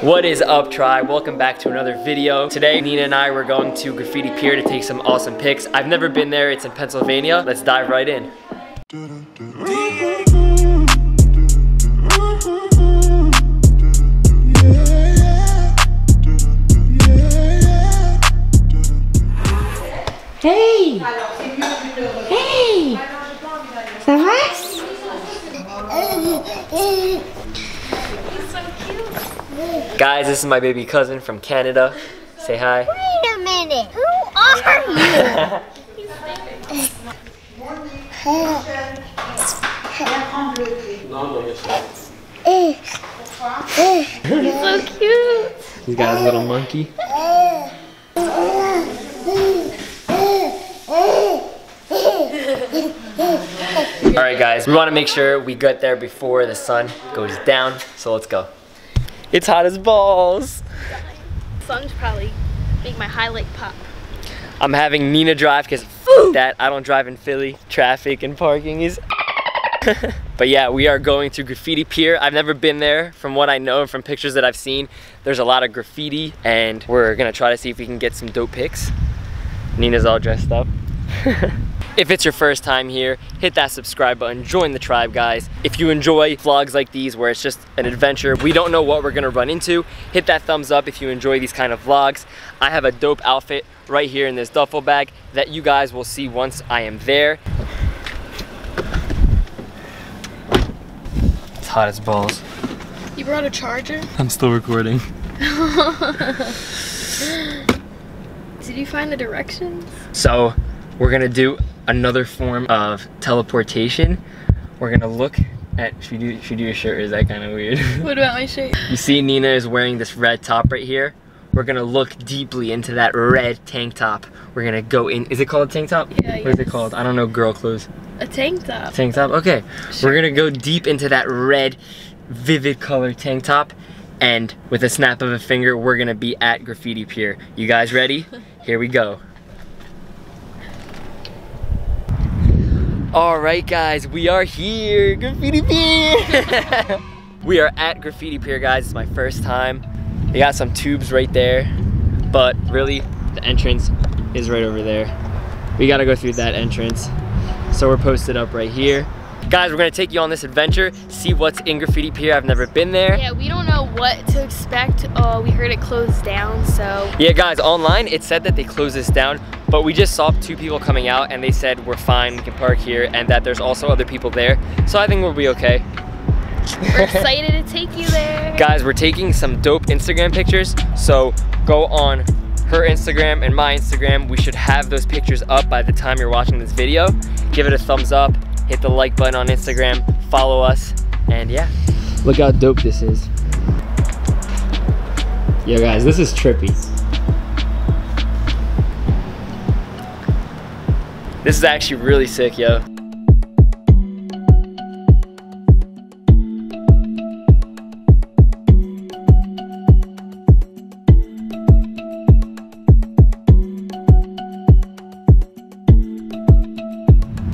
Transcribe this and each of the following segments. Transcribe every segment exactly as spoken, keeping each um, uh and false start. What is up, tribe? Welcome back to another video. Today, Nina and I were going to Graffiti Pier to take some awesome pics. I've never been there, it's in Pennsylvania. Let's dive right in. Hey! Hey! Ça va? Guys, this is my baby cousin from Canada. Say hi. Wait a minute, who are you? He's so cute. He's got his little monkey. Alright guys, we want to make sure we get there before the sun goes down, so let's go. It's hot as balls. The sun's probably make my highlight pop. I'm having Nina drive because that I don't drive in Philly. Traffic and parking is. But yeah, we are going to Graffiti Pier. I've never been there. From what I know and from pictures that I've seen, there's a lot of graffiti, and we're gonna try to see if we can get some dope pics. Nina's all dressed up. If it's your first time here, hit that subscribe button, join the tribe, guys. If you enjoy vlogs like these where it's just an adventure, we don't know what we're gonna run into, hit that thumbs up if you enjoy these kind of vlogs. I have a dope outfit right here in this duffel bag that you guys will see once I am there. It's hot as balls. You brought a charger? I'm still recording. Did you find the directions? So, we're gonna do another form of teleportation. We're gonna look at, should we do, should we do your shirt, or is that kind of weird? What about my shirt? You see Nina is wearing this red top right here. We're gonna look deeply into that red tank top. We're gonna go in, is it called a tank top? Yeah, What yes. is it called? I don't know girl clothes. A tank top. Tank top, okay. Sure. We're gonna go deep into that red, vivid color tank top, and with a snap of a finger, we're gonna be at Graffiti Pier. You guys ready? Here we go. All right, guys, we are here, Graffiti Pier. We are at Graffiti Pier, guys. It's my first time. They got some tubes right there, but really, the entrance is right over there. We gotta go through that entrance. So we're posted up right here. Guys, we're gonna take you on this adventure, see what's in Graffiti Pier. I've never been there. Yeah, we don't know what to expect. Uh, we heard it closed down, so. Yeah, guys, online, it said that they closed this down, but we just saw two people coming out and they said we're fine, we can park here, and that there's also other people there. So I think we'll be okay. We're excited to take you there. Guys, we're taking some dope Instagram pictures. So go on her Instagram and my Instagram. We should have those pictures up by the time you're watching this video. Give it a thumbs up, hit the like button on Instagram, follow us, and yeah. Look how dope this is. Yo guys, this is trippy. This is actually really sick, yo.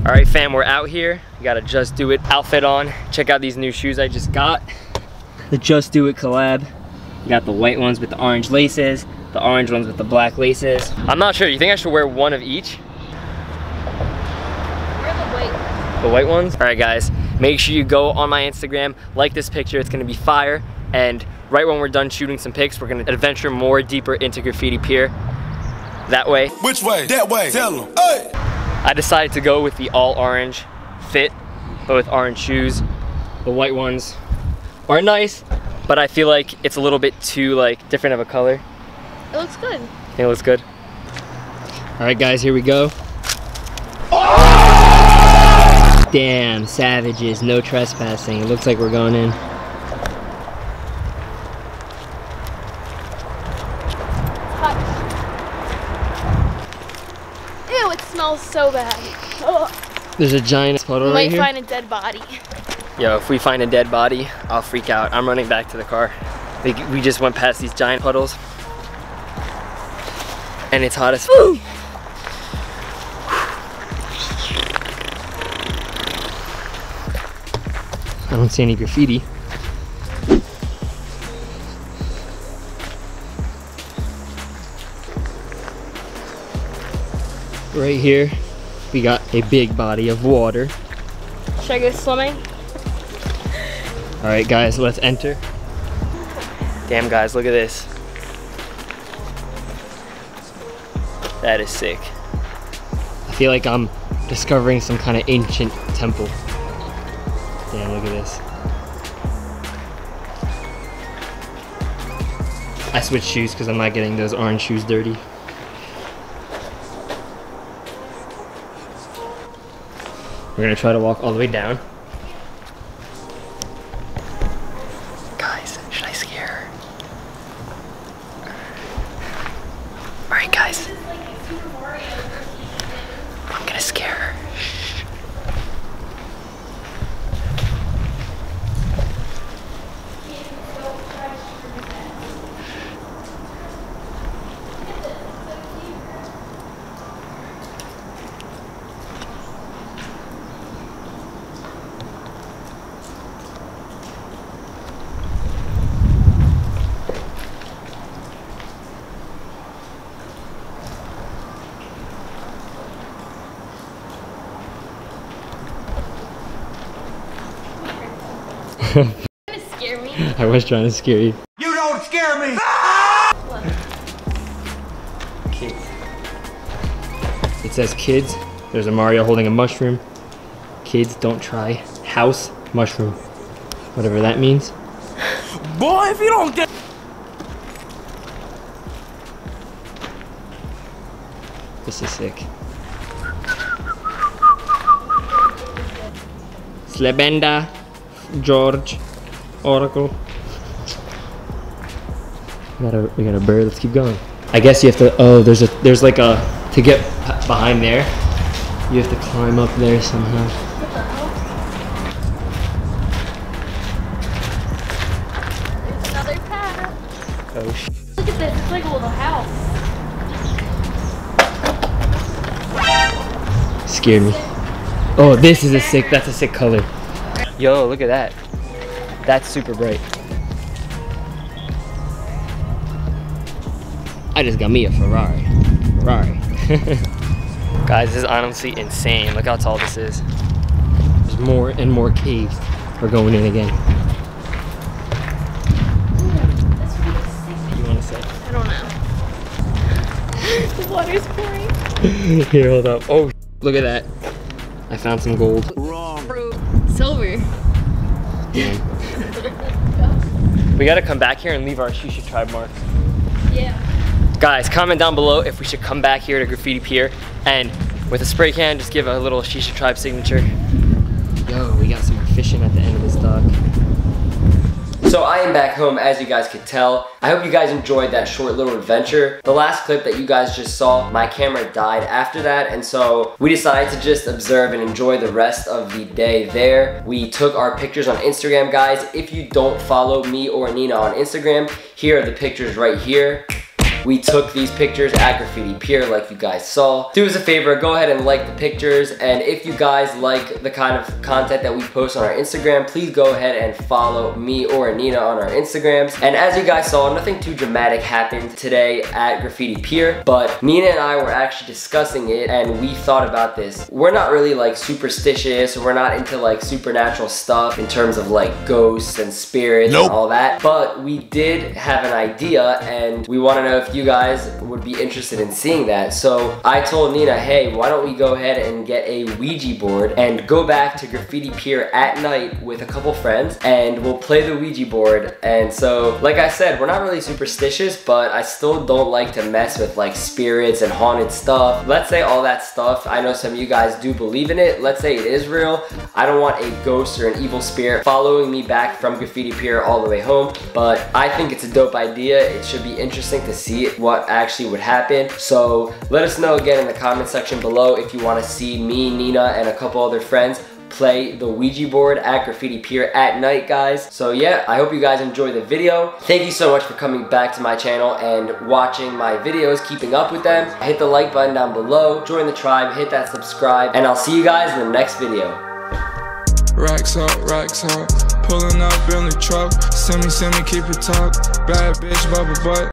All right, fam, we're out here. We got a Just Do It outfit on. Check out these new shoes I just got. The Just Do It collab. You got the white ones with the orange laces, the orange ones with the black laces. I'm not sure, you think I should wear one of each? The white ones. All right guys, make sure you go on my Instagram, like this picture, it's gonna be fire, and right when we're done shooting some pics, we're gonna adventure more deeper into Graffiti Pier. That way. Which way? That way. Tell them. Hey. I decided to go with the all orange fit, but with orange shoes. The white ones are nice, but I feel like it's a little bit too like different of a color. It looks good. It looks good. All right guys, here we go. Oh! Damn, savages, no trespassing. It looks like we're going in. Ew, it smells so bad. Ugh. There's a giant puddle right here. We might find a dead body. Yo, if we find a dead body, I'll freak out. I'm running back to the car. We, we just went past these giant puddles. And it's hot as fuck. I don't see any graffiti. right here, we got a big body of water. Should I go swimming? All right, guys, let's enter. Damn, guys, look at this. That is sick. I feel like I'm discovering some kind of ancient temple. Damn, look at this. I switched shoes because I'm not getting those orange shoes dirty. We're gonna try to walk all the way down. Guys, should I scare her? All right, guys. I'm gonna scare her. Shh. Trying to scare me. I was trying to scare you. You don't scare me! Kids. It says kids. There's a Mario holding a mushroom. Kids don't try house mushroom. Whatever that means. Boy, if you don't get... This is sick. Slebenda. George, Oracle. We got a we got a bird. Let's keep going. I guess you have to. Oh, there's a there's like a to get behind there. You have to climb up there somehow. There's another path. Oh shit! Look at this. It's like a little house. Scared me. Oh, this is a sick. That's a sick color. Yo, look at that. That's super bright. I just got me a Ferrari. Ferrari. Guys, this is honestly insane. Look how tall this is. There's more and more caves. We're going in again. Ooh, that's really sick. You want to say? I don't know. The water's pouring. Here, hold up. Oh, look at that. I found some gold. Wrong. Silver. Damn. We gotta come back here and leave our Shishatribe mark. Yeah. Guys, comment down below if we should come back here to Graffiti Pier and with a spray can, just give a little Shishatribe signature. Yo, we got some fishing at the end of this dock. So I am back home, as you guys could tell. I hope you guys enjoyed that short little adventure. The last clip that you guys just saw, my camera died after that, and so we decided to just observe and enjoy the rest of the day there. We took our pictures on Instagram, guys. If you don't follow me or Nina on Instagram, here are the pictures right here. We took these pictures at Graffiti Pier like you guys saw. Do us a favor, go ahead and like the pictures, and if you guys like the kind of content that we post on our Instagram, please go ahead and follow me or Nina on our Instagrams. And as you guys saw, nothing too dramatic happened today at Graffiti Pier, but Nina and I were actually discussing it and we thought about this. We're not really like superstitious, we're not into like supernatural stuff in terms of like ghosts and spirits nope. and all that, but we did have an idea and we want to know if you guys would be interested in seeing that. So I told Nina, hey, why don't we go ahead and get a Ouija board and go back to Graffiti Pier at night with a couple friends and we'll play the Ouija board. And so like I said, we're not really superstitious, but I still don't like to mess with like spirits and haunted stuff. Let's say all that stuff. I know some of you guys do believe in it. Let's say it is real. I don't want a ghost or an evil spirit following me back from Graffiti Pier all the way home, but I think it's a dope idea. It should be interesting to see what actually would happen. So let us know again in the comment section below if you want to see me, Nina, and a couple other friends play the Ouija board at Graffiti Pier at night, guys. So yeah, I hope you guys enjoy the video. Thank you so much for coming back to my channel and watching my videos, keeping up with them. Hit the like button down below, join the tribe, hit that subscribe, and I'll see you guys in the next video. Racks up, racks up, pulling up in the truck, send me, send me, keep it top, bad bitch, bubble butt.